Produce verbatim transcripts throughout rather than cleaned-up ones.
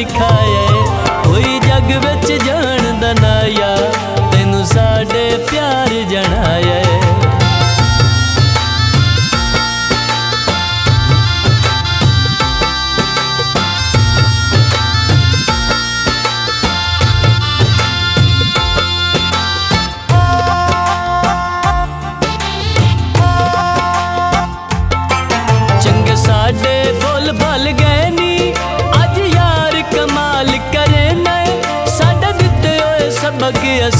सिखाया कोई जग विच जान दा ना या तेनू साडे प्यार जणाया।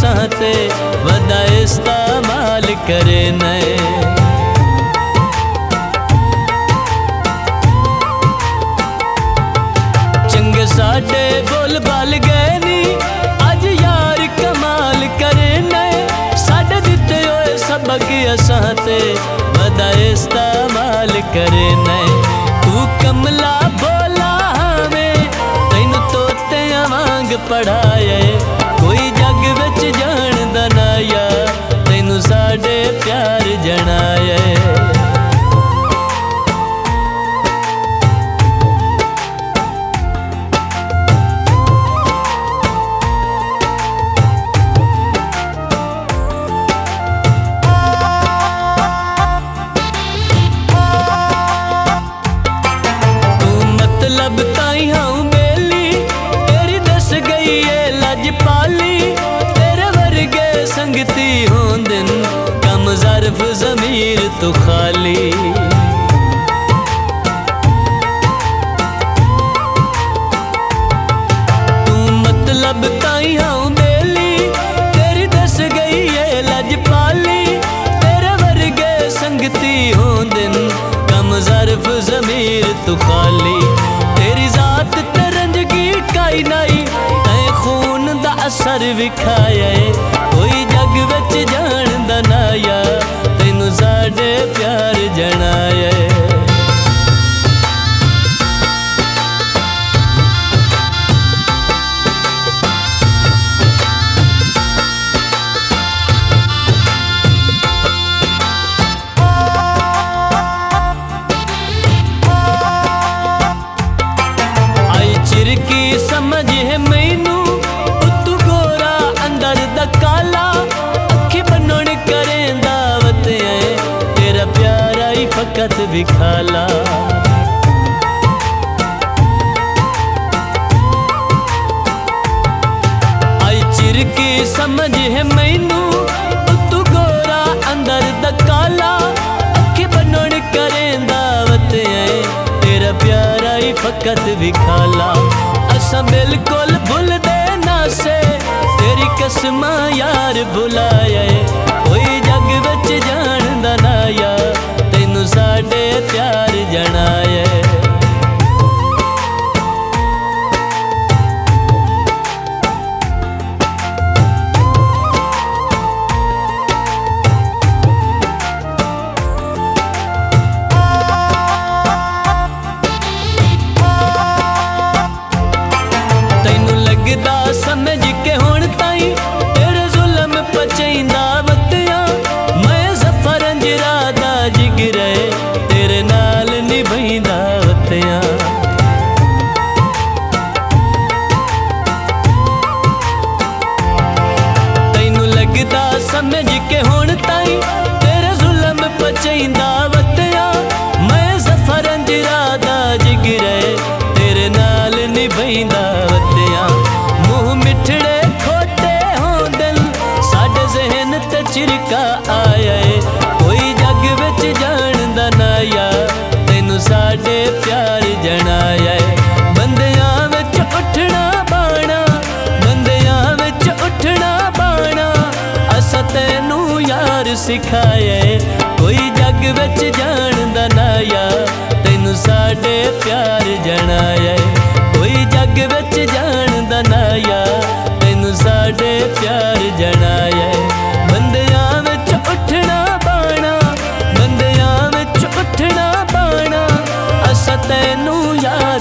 साथे वदा इस्तेमाल करे नए चंगे साडे बोल बल गए नी अज यार कमाल करे नए साडे दिते होए सबक असाते वदा इस्तेमाल करे नए। तू कमला बोला हमें तैनू तोते वांग पढ़ाए कोई जग विच जान दा ना या तेनू साडे प्यार जणाया। तू मतलब ताई हां बेली तेरी दस गई है लज पाली संगती हों दिन कम ज़र्फ ज़मीर तो खाली। तू मतलब ताई हां बेली तेरी दस गई है लज पाली तेरे वर्गे संगती हों दिन कम ज़र्फ ज़मीर तो खाली। तेरी ज़ात तरंजगी काई नाई तै खून दा असर विखाया कोई जग विच जान दा ना या तेनू साडे प्यार जणाया। आई चिरकी समझ है मैनू तू गोरा अंदर दा काला अखी बनोण करें दावत है तेरा प्यारा ही फकत विखाला। आई चिरकी समझ है मैनू तू गोरा अंदर दा काला अखी बनोण करें दावत है तेरा प्यारा ही फकत विखाला। असा बिल्कुल भुल दे ना से तेरी कसमा यार बुलाया कोई जग विच जान दा ना या तेनू साडे प्यार जणाया। तैनू लगदा समझ के हुण ताई तेरे जुल्म पचैंदा वतिया मैं ज़फर अंजरा दा जिगरे तेरे नाल निभैंदा वतिया। तैनू लगदा समझ के हुण ताई तेरे जुल्म पचैंदा वतिया मैं ज़फर अंजरा दा जिगरे तेरे नाल निभैंदा। चिरका आया कोई जग विच जान दा ना या तेनू साडे प्यार जणाया। बंदियां विच उठना बाणा बंदियां विच उठना बाणा असां तैनू यार सिखाया कोई जग विच जान दा ना या तेनू साडे प्यार जणाया। कोई जग विच जान दा ना या तेनू साडे प्यार जणाया। तेनू यार